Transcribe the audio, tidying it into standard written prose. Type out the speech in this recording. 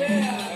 Yeah.